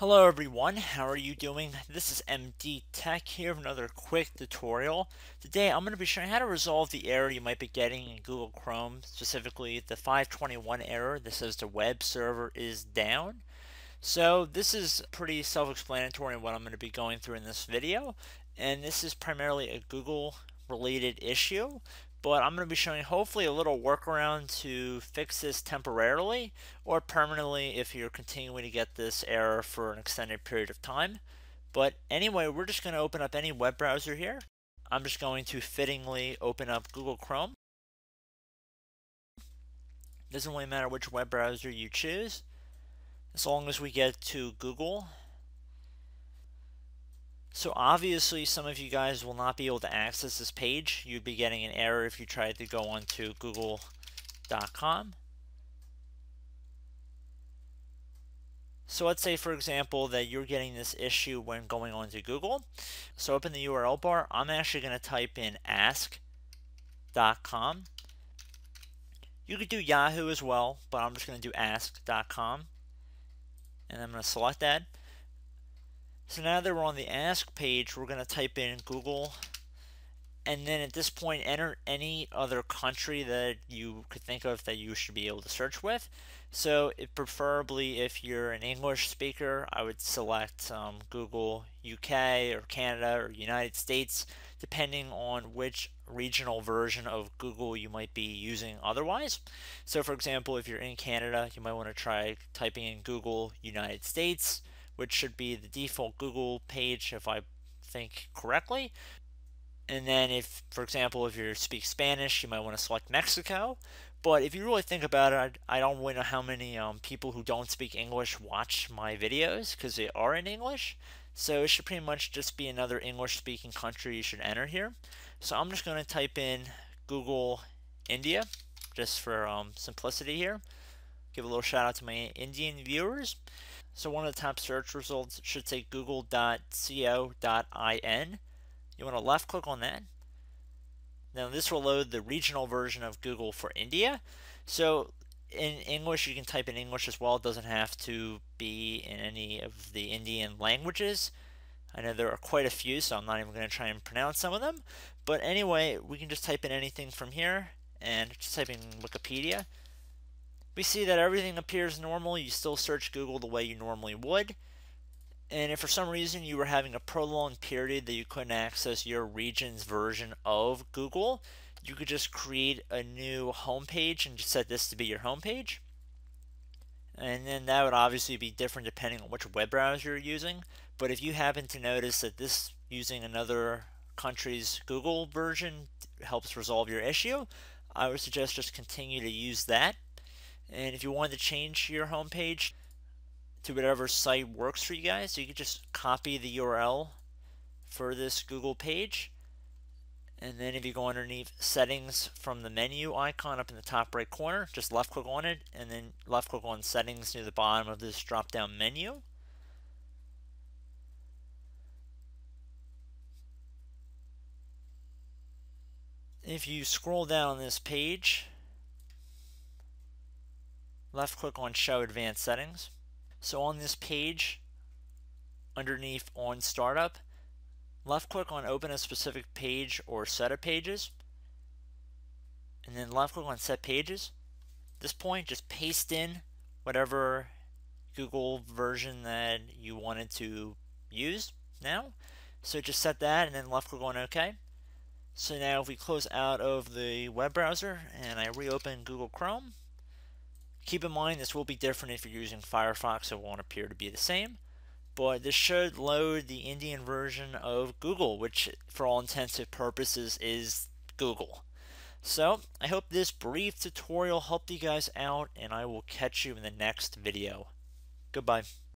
Hello everyone, how are you doing? This is MD Tech here with another quick tutorial. Today I'm going to be showing how to resolve the error you might be getting in Google Chrome, specifically the 521 error that says the web server is down. So this is pretty self-explanatory what I'm going to be going through in this video, and this is primarily a Google related issue. But I'm going to be showing hopefully a little workaround to fix this temporarily or permanently if you're continuing to get this error for an extended period of time. But anyway, we're just going to open up any web browser here. I'm just going to fittingly open up Google Chrome. It doesn't really matter which web browser you choose as long as we get to Google. So obviously some of you guys will not be able to access this page. You'd be getting an error if you tried to go on to google.com. So let's say for example that you're getting this issue when going on to Google. So up in the URL bar, I'm actually going to type in ask.com. You could do Yahoo as well, but I'm just going to do ask.com. And I'm going to select that. So now that we're on the ask page, we're going to type in Google and then at this point enter any other country that you could think of that you should be able to search with. So preferably if you're an English speaker, I would select Google UK or Canada or United States, depending on which regional version of Google you might be using otherwise. So for example, if you're in Canada, you might want to try typing in Google United States, which should be the default Google page if I think correctly. And then if, for example, if you speak Spanish, you might want to select Mexico. But if you really think about it, I don't really know how many people who don't speak English watch my videos because they are in English. So it should pretty much just be another English-speaking country you should enter here. So I'm just going to type in Google India just for simplicity here. Give a little shout out to my Indian viewers. So one of the top search results should say google.co.in. You want to left click on that. Now this will load the regional version of Google for India. So in English, you can type in English as well. It doesn't have to be in any of the Indian languages. I know there are quite a few, so I'm not even going to try and pronounce some of them. But anyway, we can just type in anything from here and just type in Wikipedia. We see that everything appears normal. You still search Google the way you normally would. And if for some reason you were having a prolonged period that you couldn't access your region's version of Google, you could just create a new homepage and just set this to be your homepage. And then that would obviously be different depending on which web browser you're using. But if you happen to notice that this using another country's Google version helps resolve your issue, I would suggest just continue to use that. And if you wanted to change your homepage to whatever site works for you guys, so you could just copy the URL for this Google page. And then if you go underneath settings from the menu icon up in the top right corner, just left click on it and then left click on settings near the bottom of this drop down menu. If you scroll down this page, left click on show advanced settings. So on this page underneath on startup, left click on open a specific page or set of pages, and then left click on set pages. At this point just paste in whatever Google version that you wanted to use now. So just set that and then left click on OK. So now if we close out of the web browser and I reopen Google Chrome, keep in mind this will be different if you're using Firefox, it won't appear to be the same, but this should load the Indian version of Google, which for all intents and purposes is Google. So I hope this brief tutorial helped you guys out, and I will catch you in the next video. Goodbye.